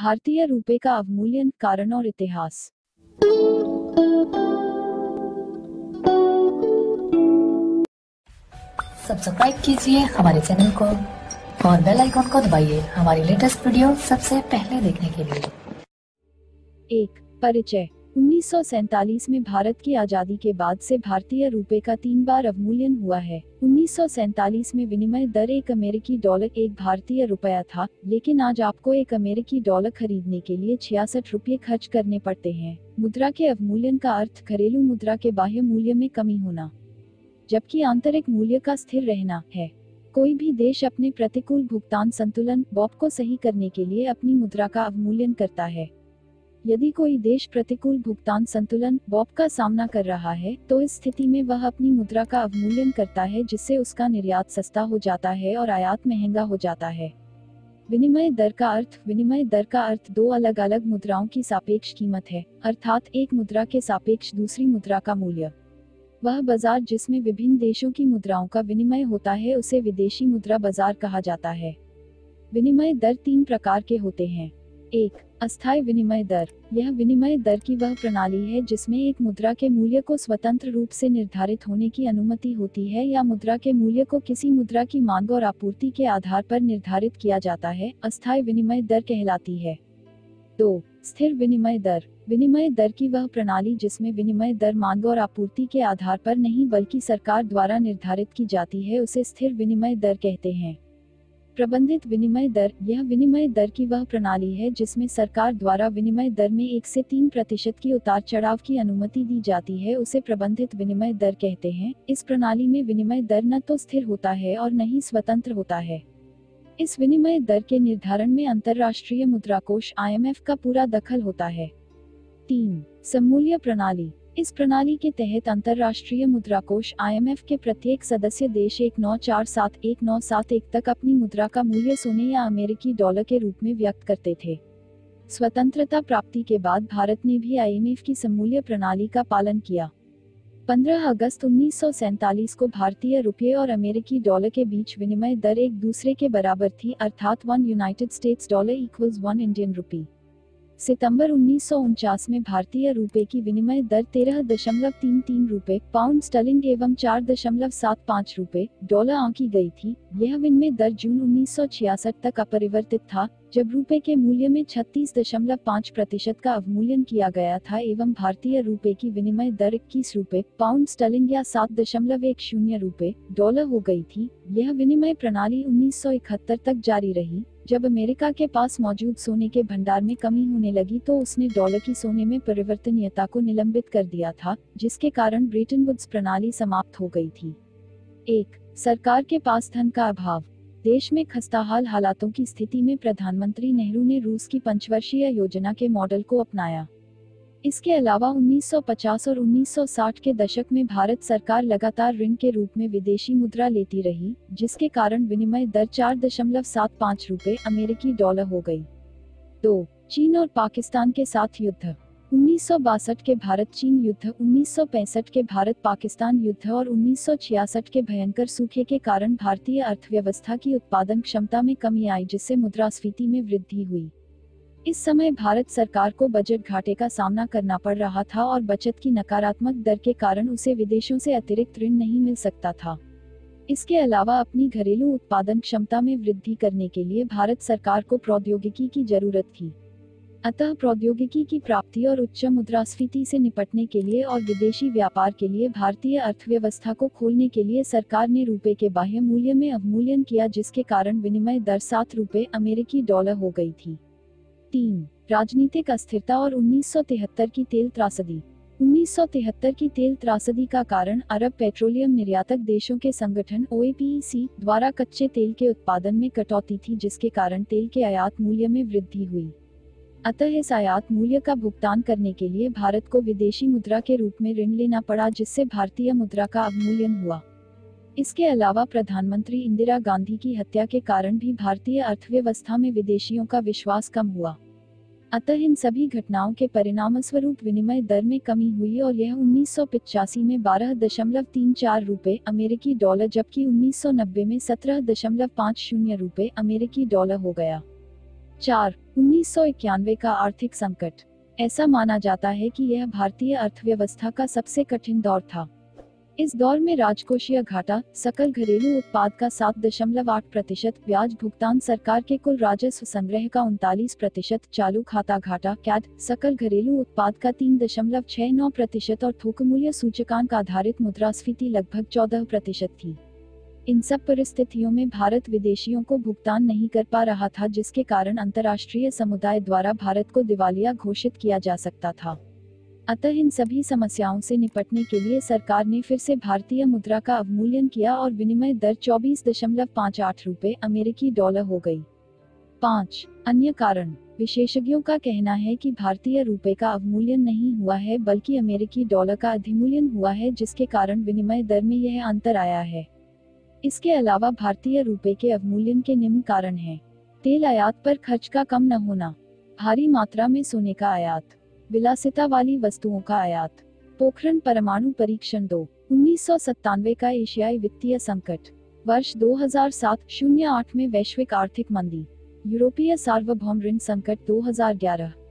भारतीय रूपये का अवमूल्यन, कारण और इतिहास। सब्सक्राइब कीजिए हमारे चैनल को और बेल आइकॉन को दबाइए हमारी लेटेस्ट वीडियो सबसे पहले देखने के लिए। एक, परिचय। 1947 में भारत की आजादी के बाद से भारतीय रुपए का 3 बार अवमूल्यन हुआ है। 1947 में विनिमय दर 1 अमेरिकी डॉलर 1 भारतीय रुपया था, लेकिन आज आपको 1 अमेरिकी डॉलर खरीदने के लिए 66 रुपये खर्च करने पड़ते हैं। मुद्रा के अवमूल्यन का अर्थ घरेलू मुद्रा के बाह्य मूल्य में कमी होना, जबकि आंतरिक मूल्य का स्थिर रहना है। कोई भी देश अपने प्रतिकूल भुगतान संतुलन बॉब को सही करने के लिए अपनी मुद्रा का अवमूल्यन करता है। यदि कोई देश प्रतिकूल भुगतान संतुलन बॉब का सामना कर रहा है, तो इस स्थिति में वह अपनी मुद्रा का अवमूल्यन करता है, जिससे उसका निर्यात सस्ता हो जाता है और आयात महंगा हो जाता है। विनिमय दर का अर्थ 2 अलग अलग मुद्राओं की सापेक्ष कीमत है, अर्थात एक मुद्रा के सापेक्ष दूसरी मुद्रा का मूल्य। वह बाजार जिसमें विभिन्न देशों की मुद्राओं का विनिमय होता है, उसे विदेशी मुद्रा बाजार कहा जाता है। विनिमय दर 3 प्रकार के होते हैं। 1, अस्थायी विनिमय दर। यह विनिमय दर की वह प्रणाली है जिसमें एक मुद्रा के मूल्य को स्वतंत्र रूप से निर्धारित होने की अनुमति होती है, या मुद्रा के मूल्य को किसी मुद्रा की मांग और आपूर्ति के आधार पर निर्धारित किया जाता है। अस्थायी विनिमय दर कहलाती है। 2, स्थिर विनिमय दर। विनिमय दर की वह प्रणाली जिसमें विनिमय दर मांग और आपूर्ति के आधार पर नहीं बल्कि सरकार द्वारा निर्धारित की जाती है, उसे स्थिर विनिमय दर कहते हैं। प्रबंधित विनिमय दर। यह विनिमय दर की वह प्रणाली है जिसमें सरकार द्वारा विनिमय दर में 1 से 3% की उतार चढ़ाव की अनुमति दी जाती है, उसे प्रबंधित विनिमय दर कहते हैं। इस प्रणाली में विनिमय दर न तो स्थिर होता है और न ही स्वतंत्र होता है। इस विनिमय दर के निर्धारण में अंतर्राष्ट्रीय मुद्रा कोष IMF का पूरा दखल होता है। 3, सममूल्य प्रणाली। इस प्रणाली के तहत अंतर्राष्ट्रीय मुद्रा कोष IMF के प्रत्येक सदस्य देश 1947-1971 तक अपनी मुद्रा का मूल्य सोने या अमेरिकी डॉलर के रूप में व्यक्त करते थे। स्वतंत्रता प्राप्ति के बाद भारत ने भी IMF की सममूल्य प्रणाली का पालन किया। 15 अगस्त 1947 को भारतीय रुपये और अमेरिकी डॉलर के बीच विनिमय दर 1 दूसरे के बराबर थी, अर्थात 1 USD = 1 INR। सितंबर 1949 में भारतीय रुपये की विनिमय दर 13.33 रुपये पाउंड स्टर्लिंग एवं 4.75 रुपये डॉलर आंकी गई थी। यह विनिमय दर जून 1966 तक अपरिवर्तित था, जब रुपये के मूल्य में 36.5% का अवमूल्यन किया गया था एवं भारतीय रुपये की विनिमय दर 21 रुपये पाउंड स्टर्लिंग या 7.10 रुपये डॉलर हो गई थी। यह विनिमय प्रणाली 1971 तक जारी रही, जब अमेरिका के पास मौजूद सोने के भंडार में कमी होने लगी तो उसने डॉलर की सोने में परिवर्तनीयता को निलंबित कर दिया था, जिसके कारण ब्रेटन वुड्स प्रणाली समाप्त हो गई थी। 1, सरकार के पास धन का अभाव। देश में खस्ताहाल हालातों की स्थिति में प्रधानमंत्री नेहरू ने रूस की 5 वर्षीय योजना के मॉडल को अपनाया। इसके अलावा 1950 और 1960 के दशक में भारत सरकार लगातार ऋण के रूप में विदेशी मुद्रा लेती रही, जिसके कारण विनिमय दर 4.75 रुपये अमेरिकी डॉलर हो गई। 2, चीन और पाकिस्तान के साथ युद्ध। 1962 के भारत चीन युद्ध, 1965 के भारत पाकिस्तान युद्ध और 1966 के भयंकर सूखे के कारण भारतीय अर्थव्यवस्था की उत्पादन क्षमता में कमी आई, जिससे मुद्रास्फीति में वृद्धि हुई। इस समय भारत सरकार को बजट घाटे का सामना करना पड़ रहा था और बचत की नकारात्मक दर के कारण उसे विदेशों से अतिरिक्त ऋण नहीं मिल सकता था। इसके अलावा अपनी घरेलू उत्पादन क्षमता में वृद्धि करने के लिए भारत सरकार को प्रौद्योगिकी की जरूरत थी। अतः प्रौद्योगिकी की प्राप्ति और उच्च मुद्रास्फीति से निपटने के लिए और विदेशी व्यापार के लिए भारतीय अर्थव्यवस्था को खोलने के लिए सरकार ने रुपये के बाह्य मूल्य में अवमूल्यन किया, जिसके कारण विनिमय दर 7 रुपये अमेरिकी डॉलर हो गई थी। 3, राजनीतिक अस्थिरता और 1973 की तेल त्रासदी। 1973 की तेल त्रासदी का कारण अरब पेट्रोलियम निर्यातक देशों के संगठन OPEC द्वारा कच्चे तेल के उत्पादन में कटौती थी, जिसके कारण तेल के आयात मूल्य में वृद्धि हुई। अतः इस आयात मूल्य का भुगतान करने के लिए भारत को विदेशी मुद्रा के रूप में ऋण लेना पड़ा, जिससे भारतीय मुद्रा का अवमूल्यन हुआ। इसके अलावा प्रधानमंत्री इंदिरा गांधी की हत्या के कारण भी भारतीय अर्थव्यवस्था में विदेशियों का विश्वास कम हुआ। अतः इन सभी घटनाओं के परिणामस्वरूप विनिमय दर में कमी हुई और यह 1985 में 12.34 रुपये अमेरिकी डॉलर जबकि 1990 में 17.50 रुपये अमेरिकी डॉलर हो गया। 4, 1991 का आर्थिक संकट। ऐसा माना जाता है कि यह भारतीय अर्थव्यवस्था का सबसे कठिन दौर था। इस दौर में राजकोषीय घाटा, सकल घरेलू उत्पाद का 7.8%, ब्याज भुगतान, सरकार के कुल राजस्व संग्रह का 39%, चालू खाता घाटा (CAD), सकल घरेलू उत्पाद का 3.69% और थोक मूल्य सूचकांक आधारित मुद्रास्फीति लगभग 14% थी। इन सब परिस्थितियों में भारत विदेशियों को भुगतान नहीं कर पा रहा था, जिसके कारण अंतर्राष्ट्रीय समुदाय द्वारा भारत को दिवालिया घोषित किया जा सकता था। अतः इन सभी समस्याओं से निपटने के लिए सरकार ने फिर से भारतीय मुद्रा का अवमूल्यन किया और विनिमय दर 24.58 रुपए अमेरिकी डॉलर हो गई। 5 अन्य कारण। विशेषज्ञों का कहना है कि भारतीय रुपए का अवमूल्यन नहीं हुआ है, बल्कि अमेरिकी डॉलर का अधिमूल्यन हुआ है, जिसके कारण विनिमय दर में यह अंतर आया है। इसके अलावा भारतीय रुपए के अवमूल्यन के निम्न कारण हैं: तेल आयात पर खर्च का कम न होना, भारी मात्रा में सोने का आयात, विलासिता वाली वस्तुओं का आयात, पोखरण परमाणु परीक्षण 2, 1997 का एशियाई वित्तीय संकट, वर्ष 2007-08 में वैश्विक आर्थिक मंदी, यूरोपीय सार्वभौम ऋण संकट 2011।